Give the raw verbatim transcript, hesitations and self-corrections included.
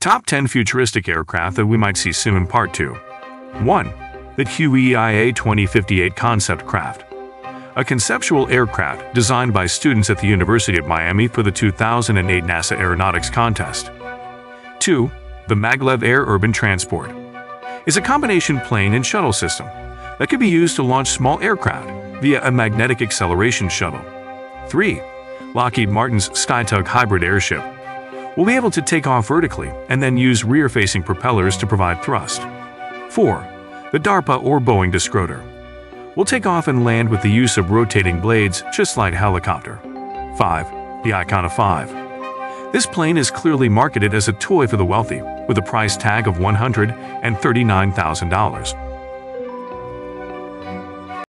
Top ten futuristic aircraft that we might see soon in part two. one. The Q E I A twenty fifty-eight concept craft. A conceptual aircraft designed by students at the University of Miami for the two thousand eight NASA Aeronautics Contest. two. The Maglev Air Urban Transport is a combination plane and shuttle system that could be used to launch small aircraft via a magnetic acceleration shuttle. three. Lockheed Martin's SkyTug hybrid airship will be able to take off vertically and then use rear-facing propellers to provide thrust. four. The DARPA or Boeing DiscRotor will take off and land with the use of rotating blades just like a helicopter. five. The Icon A five. This plane is clearly marketed as a toy for the wealthy, with a price tag of one hundred thirty-nine thousand dollars.